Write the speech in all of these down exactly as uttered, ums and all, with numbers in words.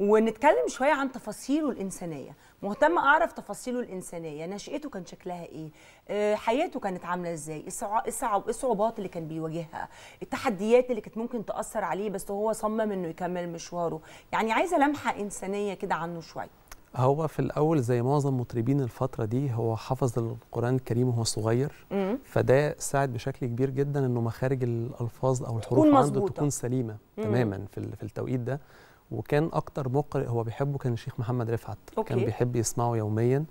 ونتكلم شويه عن تفاصيله الانسانيه. مهتمه اعرف تفاصيله الانسانيه، نشأته كان شكلها ايه؟ أه حياته كانت عامله ازاي؟ الصعوبات اللي كان بيواجهها، التحديات اللي كانت ممكن تاثر عليه بس هو صمم انه يكمل مشواره. يعني عايزه لمحه انسانيه كده عنه شويه. هو في الاول زي معظم مطربين الفتره دي هو حفظ القران الكريم وهو صغير، مم. فده ساعد بشكل كبير جدا انه مخارج الالفاظ او الحروف عنده تكون سليمه، مم. تماما في التوقيت ده. وكان اكتر مقرئ هو بيحبه كان الشيخ محمد رفعت، أوكي. كان بيحب يسمعه يوميا.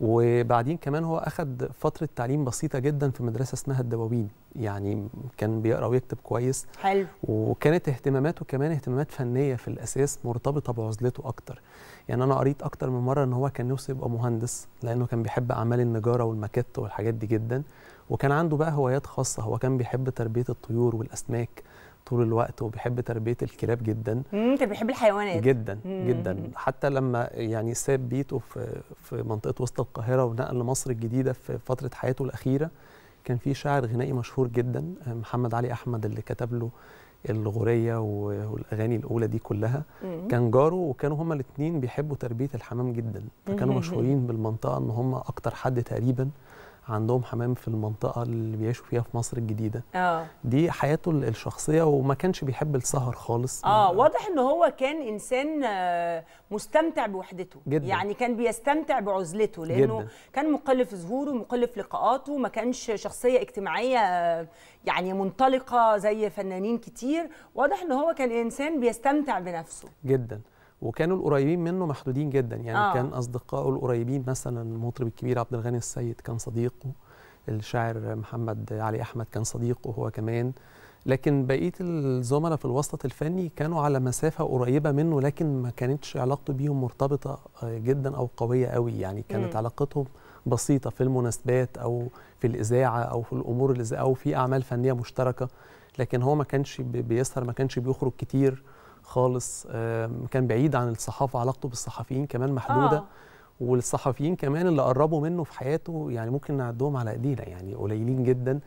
وبعدين كمان هو اخذ فتره تعليم بسيطه جدا في مدرسه اسمها الدواوين، يعني كان بيقرا ويكتب كويس. حلو. وكانت اهتماماته كمان اهتمامات فنيه في الاساس مرتبطه بعزلته اكتر. يعني انا قريت اكتر من مره ان هو كان نفسه يبقى مهندس لانه كان بيحب اعمال النجاره والماكيت والحاجات دي جدا، وكان عنده بقى هوايات خاصه. هو كان بيحب تربيه الطيور والاسماك طول الوقت، وبيحب تربيه الكلاب جدا. امم كان بيحب الحيوانات جدا جدا. حتى لما يعني ساب بيته في في منطقه وسط القاهره ونقل لمصر الجديده في فتره حياته الاخيره، كان في شاعر غنائي مشهور جدا محمد علي أحمد اللي كتب له الغورية والأغاني الأولى دي كلها، مم. كان جاره، وكانوا هما الاثنين بيحبوا تربية الحمام جدا، فكانوا مم. مشهورين بالمنطقة إن هما أكتر حد تقريبا عندهم حمام في المنطقة اللي بيعيشوا فيها في مصر الجديدة. آه. دي حياته الشخصية، وما كانش بيحب السهر خالص. اه واضح إن هو كان إنسان مستمتع بوحدته جداً. يعني كان بيستمتع بعزلته لأنه جداً. كان مقل في ظهوره ومقل في لقاءاته، ما كانش شخصية اجتماعية يعني منطلقة زي فنانين كتير. واضح إن هو كان إنسان بيستمتع بنفسه جدا، وكانوا القريبين منه محدودين جدا. يعني آه. كان أصدقائه القريبين مثلا المطرب الكبير عبد الغني السيد كان صديقه، الشاعر محمد علي أحمد كان صديقه هو كمان، لكن بقية الزملاء في الوسط الفني كانوا على مسافة قريبة منه، لكن ما كانتش علاقته بيهم مرتبطة جدا أو قوية قوي. يعني كانت م. علاقتهم بسيطة في المناسبات أو في الإذاعة أو في الأمور الإذاعة أو في أعمال فنية مشتركة، لكن هو ما كانش بيسهر، ما كانش بيخرج كتير خالص، كان بعيد عن الصحافه، علاقته بالصحفيين كمان محدوده. آه. والصحفيين كمان اللي قربوا منه في حياته يعني ممكن نعدهم على ايدينا، يعني قليلين جدا،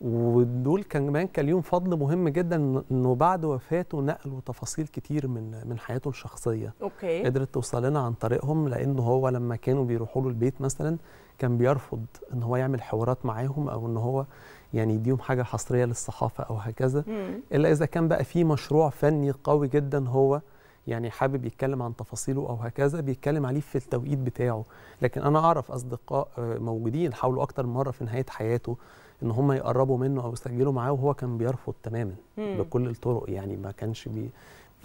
ودول كمان كان ليهم فضل مهم جدا انه بعد وفاته نقلوا تفاصيل كتير من من حياته الشخصيه. اوكي. قدرت توصل لنا عن طريقهم، لانه هو لما كانوا بيروحوا له البيت مثلا كان بيرفض ان هو يعمل حوارات معاهم او ان هو يعني يديهم حاجه حصريه للصحافه او هكذا، مم. الا اذا كان بقى في مشروع فني قوي جدا هو يعني حابب يتكلم عن تفاصيله او هكذا بيتكلم عليه في التوقيت بتاعه. لكن انا اعرف اصدقاء موجودين حاولوا اكتر من مره في نهايه حياته ان هم يقربوا منه او يسجلوا معاه، وهو كان بيرفض تماما مم. بكل الطرق. يعني ما كانش بي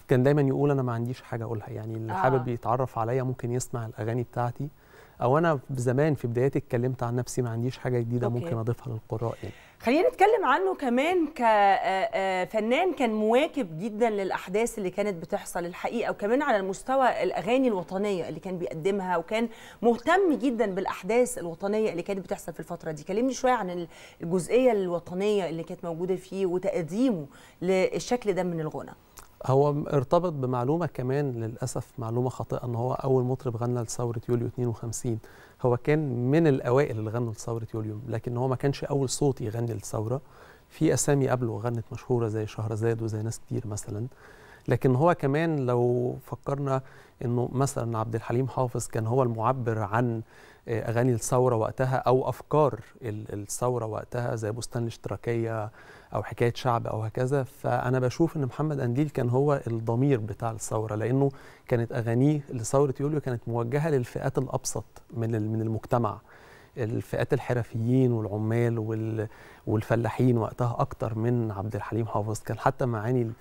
كان دايما يقول انا ما عنديش حاجه اقولها، يعني اللي آه. حابب يتعرف عليا ممكن يسمع الاغاني بتاعتي، او انا زمان في بداياتي اتكلمت عن نفسي، ما عنديش حاجه جديده أوكي. ممكن اضيفها للقراء. يعني خلينا نتكلم عنه كمان كفنان، كان مواكب جدا للاحداث اللي كانت بتحصل الحقيقه، وكمان على المستوى الاغاني الوطنيه اللي كان بيقدمها، وكان مهتم جدا بالاحداث الوطنيه اللي كانت بتحصل في الفتره دي. كلمني شويه عن الجزئيه الوطنيه اللي كانت موجوده فيه وتقديمه للشكل ده من الغنى. هو ارتبط بمعلومه كمان للاسف معلومه خاطئه ان هو اول مطرب غنى لثوره يوليو اثنين وخمسين، هو كان من الاوائل اللي غنوا لثوره يوليو، لكن هو ما كانش اول صوت يغني للثوره. في اسامي قبله غنت مشهوره زي شهرزاد وزي ناس كتير مثلا، لكن هو كمان لو فكرنا انه مثلا عبد الحليم حافظ كان هو المعبر عن اغاني الثوره وقتها او افكار الثوره وقتها زي بستان الاشتراكيه او حكايه شعب او هكذا، فانا بشوف ان محمد قنديل كان هو الضمير بتاع الثوره، لانه كانت اغانيه لثوره يوليو كانت موجهه للفئات الابسط من من المجتمع، الفئات الحرفيين والعمال والفلاحين وقتها اكتر من عبد الحليم حافظ. كان حتى معاني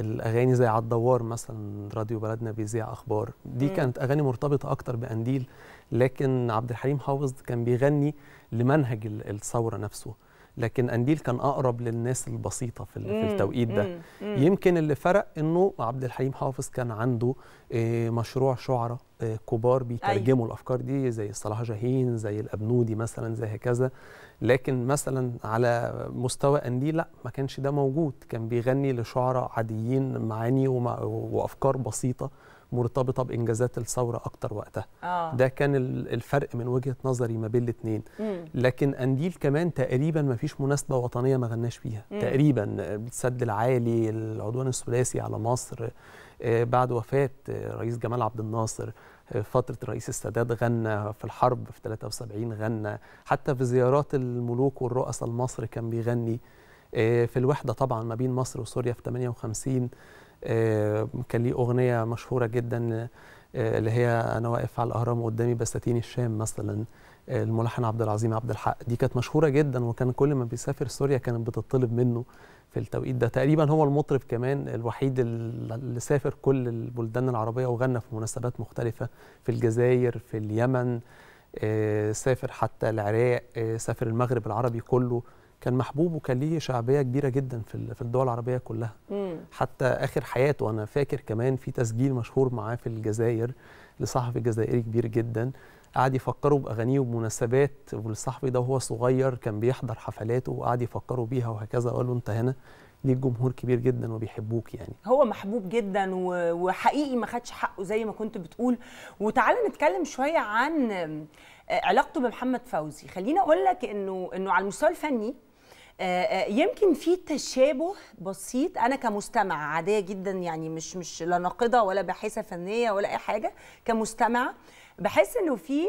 الاغاني زي على الدوار مثلا، راديو بلدنا بيذيع اخبار، دي كانت اغاني مرتبطه اكتر بقنديل، لكن عبد الحليم حافظ كان بيغني لمنهج الثوره نفسه، لكن قنديل كان اقرب للناس البسيطه في التوقيت ده. يمكن اللي فرق انه عبد الحليم حافظ كان عنده مشروع شعراء كبار بيترجموا أيوة. الافكار دي زي صلاح جاهين، زي الأبنودي مثلا، زي هكذا. لكن مثلا على مستوى قنديل لا، ما كانش ده موجود، كان بيغني لشعراء عاديين معاني وافكار بسيطه مرتبطه بانجازات الثوره اكتر وقتها. آه. ده كان الفرق من وجهه نظري ما بين الاثنين. لكن قنديل كمان تقريبا ما فيش مناسبه وطنيه ما غناش فيها، مم. تقريبا السد العالي، العدوان الثلاثي على مصر، بعد وفاة رئيس جمال عبد الناصر، فترة رئيس السادات غنى، في الحرب في ثلاثة وسبعين غنى، حتى في زيارات الملوك والرؤساء لمصر كان بيغني، في الوحدة طبعا ما بين مصر وسوريا في ثمانية وخمسين كان ليه أغنية مشهورة جدا اللي هي أنا واقف على الأهرام وقدامي بساتين الشام مثلا، الملحن عبد العظيم عبد الحق، دي كانت مشهورة جدا وكان كل ما بيسافر سوريا كانت بتطلب منه في التوقيت ده. تقريبا هو المطرب كمان الوحيد اللي سافر كل البلدان العربية وغنى في مناسبات مختلفة، في الجزائر، في اليمن، سافر حتى العراق، سافر المغرب العربي كله، كان محبوب وكان ليه شعبيه كبيره جدا في في الدول العربيه كلها. مم. حتى اخر حياته انا فاكر كمان في تسجيل مشهور معاه في الجزائر لصحفي جزائري كبير جدا، قعد يفكره باغانيه وبمناسبات، والصحفي ده وهو صغير كان بيحضر حفلاته وقعد يفكره بيها وهكذا، وقال له انت هنا ليه جمهور كبير جدا وبيحبوك. يعني هو محبوب جدا وحقيقي ما خدش حقه زي ما كنت بتقول. وتعالى نتكلم شويه عن علاقته بمحمد فوزي. خليني اقول لك انه انه على المستوى الفني يمكن في تشابه بسيط، انا كمستمع عاديه جدا يعني مش مش لا ناقده ولا باحثه فنيه ولا اي حاجه، كمستمع بحس انه في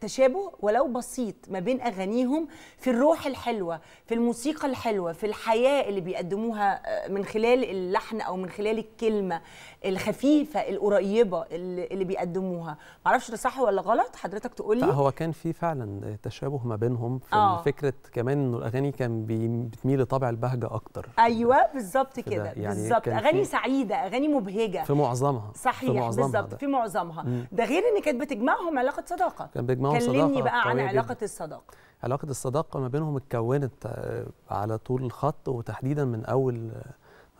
تشابه ولو بسيط ما بين اغانيهم في الروح الحلوه، في الموسيقى الحلوه، في الحياه اللي بيقدموها من خلال اللحن او من خلال الكلمه الخفيفه القريبه اللي بيقدموها. معرفش ده صح ولا غلط، حضرتك تقول لي. هو كان في فعلا تشابه ما بينهم في آه. فكره كمان انه الاغاني كان بتميل لطابع البهجه اكتر. ايوه بالظبط كده، يعني بالظبط اغاني سعيده، اغاني مبهجه في معظمها. صحيح بالظبط في معظمها. ده غير ان كانت بتجمعهم علاقة صداقة. كان بيجمعوا صداقة. كلمني بقى عن علاقة الصداقة. علاقة الصداقة ما بينهم اتكونت على طول الخط، وتحديدا من أول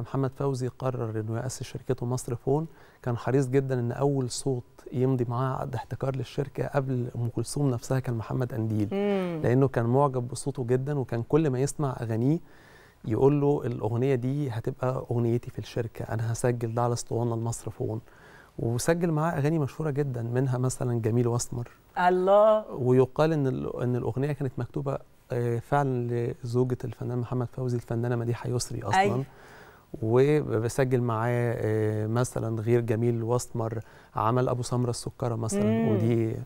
محمد فوزي قرر إنه يأسس شركته مصر فون، كان حريص جدا إن أول صوت يمضي معاه عقد احتكار للشركة قبل أم كلثوم نفسها كان محمد قنديل، لأنه كان معجب بصوته جدا، وكان كل ما يسمع أغانيه يقول له الأغنية دي هتبقى أغنيتي في الشركة، أنا هسجل ده على اسطوانة لمصر فون. وسجل معاه اغاني مشهوره جدا، منها مثلا جميل واسمر. الله. ويقال ان ان الاغنيه كانت مكتوبه فعلا لزوجه الفنان محمد فوزي الفنانه مديحة يسري اصلا. أي. وبسجل معاه مثلا غير جميل واسمر، عمل ابو سمره السكره مثلا. مم. ودي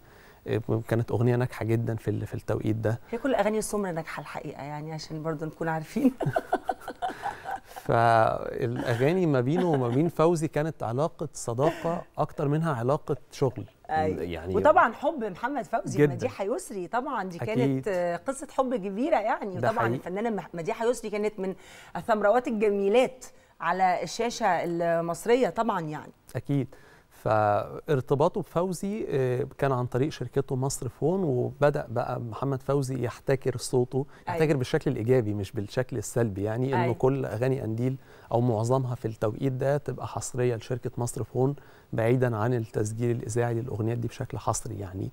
كانت اغنيه ناجحه جدا في في التوقيت ده. هي كل اغاني السمره ناجحه الحقيقه، يعني عشان برضه نكون عارفين. فالاغاني ما بينه وما بين فوزي كانت علاقه صداقه اكتر منها علاقه شغل. أيوة. يعني وطبعا حب محمد فوزي مديحة يسري، طبعا دي كانت أكيد قصه حب كبيره يعني. وطبعا الفنانه مديحة يسري كانت من الثمروات الجميلات على الشاشه المصريه طبعا يعني. اكيد. فارتباطه بفوزي كان عن طريق شركته مصر فون، وبدأ بقى محمد فوزي يحتكر صوته، يحتكر أيوة بالشكل الإيجابي مش بالشكل السلبي، يعني أيوة إنه كل أغاني قنديل أو معظمها في التوقيت ده تبقى حصرية لشركة مصر فون، بعيدا عن التسجيل الإذاعي للأغنيات دي بشكل حصري يعني.